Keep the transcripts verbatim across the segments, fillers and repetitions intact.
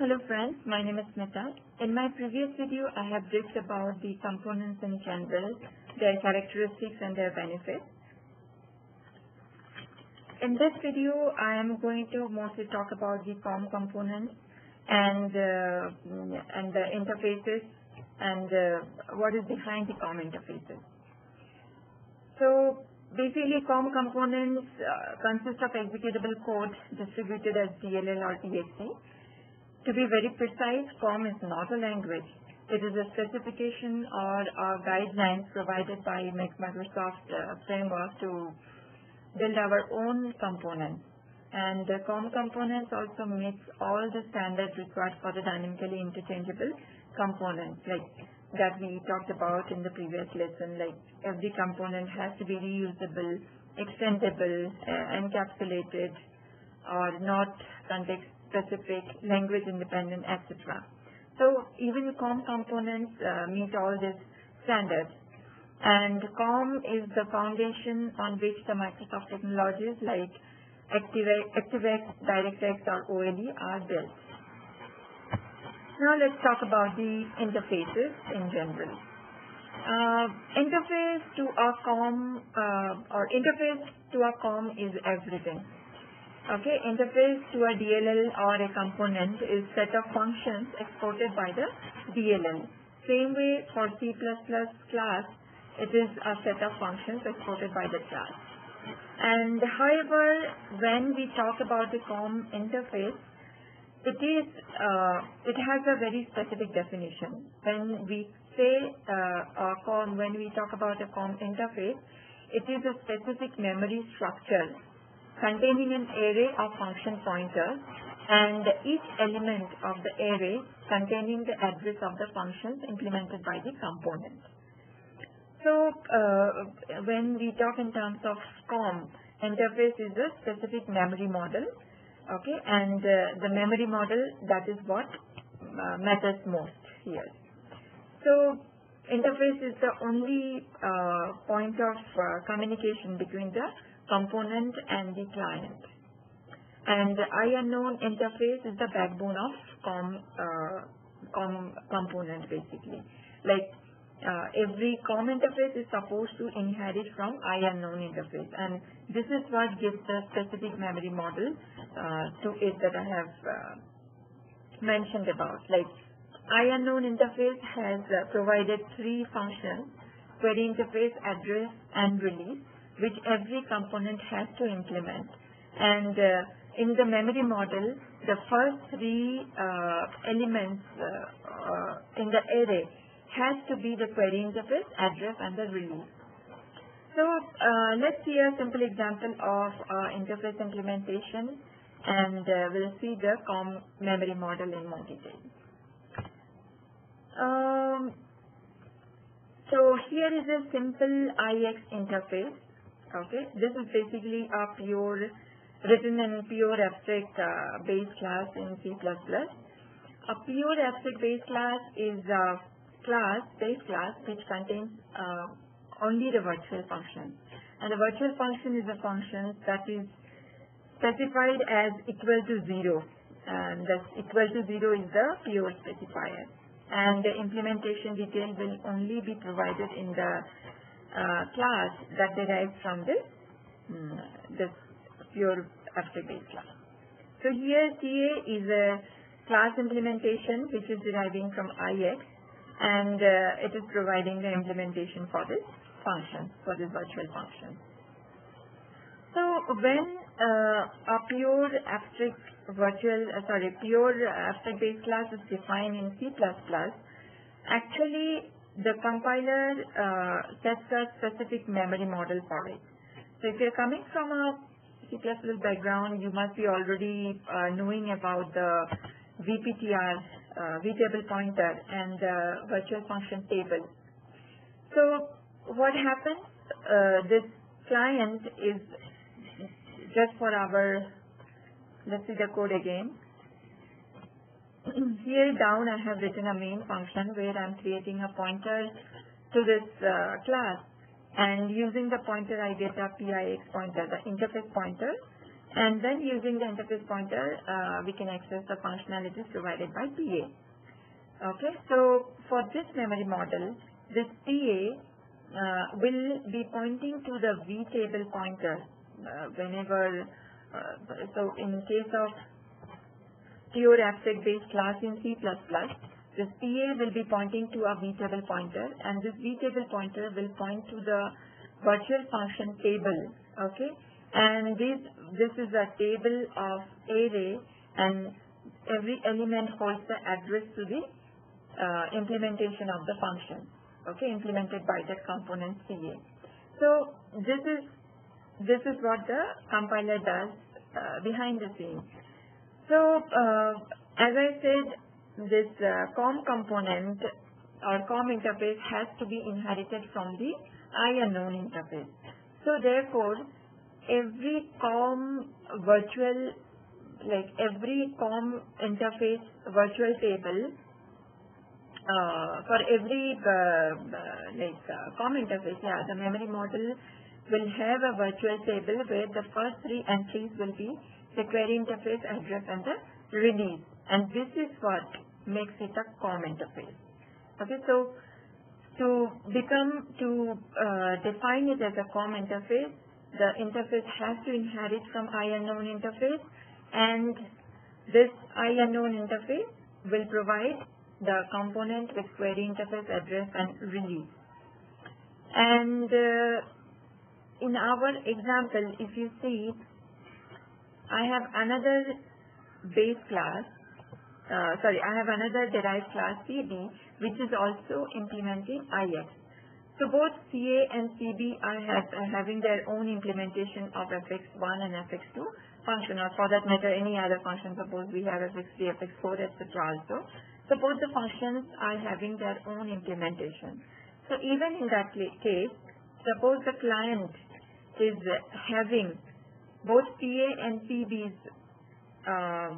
Hello friends, my name is Smita. In my previous video, I have briefed about the components in Canvas, their characteristics and their benefits. In this video, I am going to mostly talk about the C O M components and uh, and the interfaces and uh, what is behind the C O M interfaces. So basically, C O M components uh, consist of executable code distributed as D L L or D S O. To be very precise, C O M is not a language. It is a specification or a guideline provided by Microsoft uh, framework to build our own components. And the C O M components also meets all the standards required for the dynamically interchangeable components, like that we talked about in the previous lesson. Like every component has to be reusable, extendable, uh, encapsulated, or not context specific, language independent, et cetera. So even C O M components uh, meet all these standards. And C O M is the foundation on which the Microsoft technologies like ActiveX, DirectX, or O L E are built. Now let's talk about the interfaces in general. Uh, interface to a C O M uh, or interface to a C O M is everything. Okay, interface to a D L L or a component is set of functions exported by the D L L. Same way for C plus plus class, it is a set of functions exported by the class. And however, when we talk about the C O M interface, it is uh, it has a very specific definition. When we say uh, a C O M, when we talk about a C O M interface, it is a specific memory structure containing an array of function pointers, and each element of the array containing the address of the functions implemented by the component. So uh, when we talk in terms of C O M, interface is a specific memory model, okay, and uh, the memory model, that is what uh, matters most here. So interface is the only uh, point of uh, communication between the component and the client. And the IUnknown interface is the backbone of C O M, uh, com component basically. Like uh, every C O M interface is supposed to inherit from IUnknown interface, and this is what gives the specific memory model uh, to it that I have uh, mentioned about. Like IUnknown interface has uh, provided three functions: query interface, address, and release, which every component has to implement. And uh, in the memory model, the first three uh, elements uh, uh, in the array has to be the query interface, address, and the release. So uh, let's see a simple example of uh, interface implementation, and uh, we'll see the C O M memory model in more detail. Um, so here is a simple I X interface. Okay, this is basically a pure, written in pure abstract uh, based class in C plus plus. A pure abstract based class is a class, based class, which contains uh, only the virtual function. And the virtual function is a function that is specified as equal to zero. And that equal to zero is the pure specifier. And the implementation detail will only be provided in the Uh, class that derives from this mm, this pure abstract base class. So here T A is a class implementation which is deriving from I X, and uh, it is providing the implementation for this function, for this virtual function. So when uh, a pure abstract virtual, uh, sorry, pure abstract base class is defined in C plus plus, actually the compiler uh, sets a specific memory model for it. So if you're coming from a C plus plus background, you must be already uh, knowing about the V P T R, uh, Vtable pointer, and the virtual function table. So what happens, uh, this client is just for our, let's see the code again. Here down I have written a main function where I'm creating a pointer to this uh, class, and using the pointer I get a P I X pointer, the interface pointer, And then using the interface pointer, uh, we can access the functionalities provided by P A. Okay, so for this memory model, this P A uh, will be pointing to the Vtable pointer uh, whenever, uh, so in case of pure abstract-based class in C plus plus, this P A will be pointing to a Vtable pointer, and this Vtable pointer will point to the virtual function table, okay? And this, this is a table of array, and every element holds the address to the uh, implementation of the function, okay, implemented by that component C A. So this is, this is what the compiler does uh, behind the scenes. So uh, as I said, this uh, C O M component or C O M interface has to be inherited from the IUnknown interface. So therefore, every C O M virtual, like every C O M interface virtual table, uh, for every uh, like uh, C O M interface, yeah, the memory model will have a virtual table where the first three entries will be the query interface address and the release, and this is what makes it a C O M interface. Okay, so to become to uh, define it as a C O M interface, the interface has to inherit from IUnknown interface, and this IUnknown interface will provide the component with query interface address and release. And uh, in our example, if you see, I have another base class, uh, sorry, I have another derived class C B, which is also implementing I X. So both C A and C B are, have, are having their own implementation of F X one and F X two function, or for that matter any other function. Suppose we have F X three, F X four, et cetera also. So both the functions are having their own implementation. So even in that case, suppose the client is having both P A and P B's uh,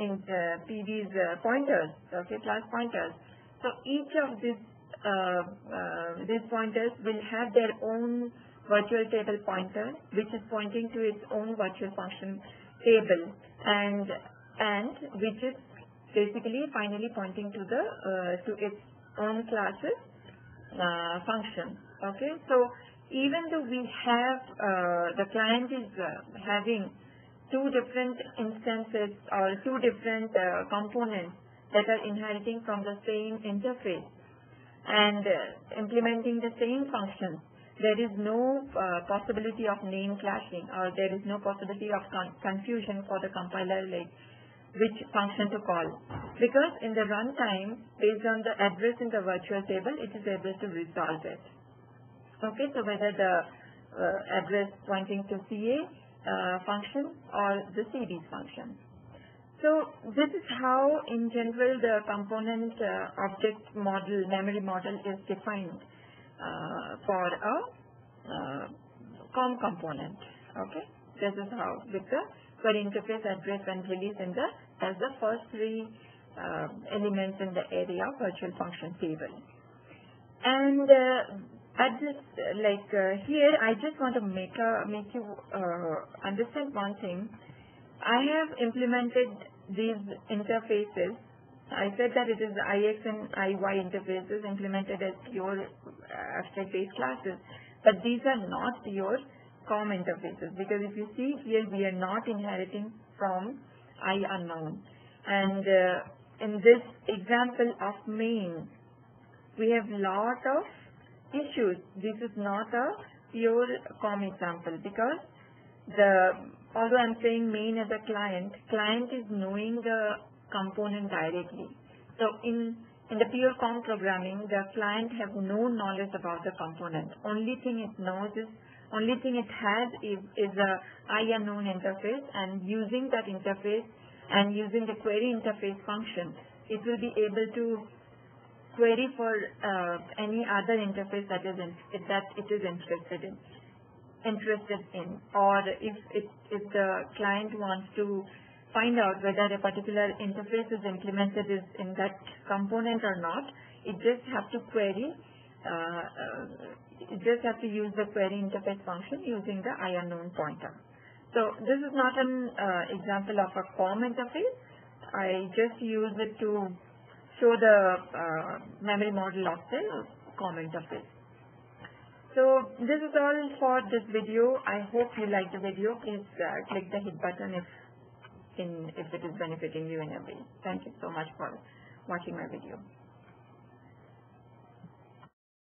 in the P B's uh, pointers, okay, class pointers. So each of these Uh, uh, these pointers will have their own virtual table pointer, which is pointing to its own virtual function table, and and which is basically finally pointing to the uh, to its own classes uh, function. Okay, so even though we have uh, the client is uh, having two different instances or two different uh, components that are inheriting from the same interface and uh, implementing the same functions, there is no uh, possibility of name clashing, or there is no possibility of con confusion for the compiler, like which function to call, because in the runtime, based on the address in the virtual table, it is able to resolve it. Okay, so whether the uh, address pointing to C A uh, function or the C B function. So this is how, in general, the component uh, object model, memory model is defined uh, for a uh, C O M component. Okay, this is how, with the query interface address and release in the as the first three uh, elements in the area of virtual function table. And uh, at this, like uh, here, I just want to make a make you uh, understand one thing. I have implemented these interfaces. I said that it is the I X and I Y interfaces implemented as pure abstract-based classes, but these are not pure C O M interfaces, because if you see here, we are not inheriting from IUnknown. And uh, in this example of main, we have lot of issues. This is not a pure C O M example, because the although I'm saying main as a client, client is knowing the component directly. So in, in the pure C O M programming, the client has no knowledge about the component. Only thing it knows is, only thing it has is, is a IUnknown interface, and using that interface and using the query interface function, it will be able to query for uh, any other interface that is in, that it is interested in. interested in, or if, if, if the client wants to find out whether a particular interface is implemented is in that component or not, it just have to query, uh, uh, it just have to use the query interface function using the IUnknown pointer. So this is not an uh, example of a C O M interface. I just use it to show the uh, memory model of the C O M interface. So this is all for this video. I hope you like the video. Please uh, click the hit button if in if it is benefiting you in a way. Thank you so much for watching my video.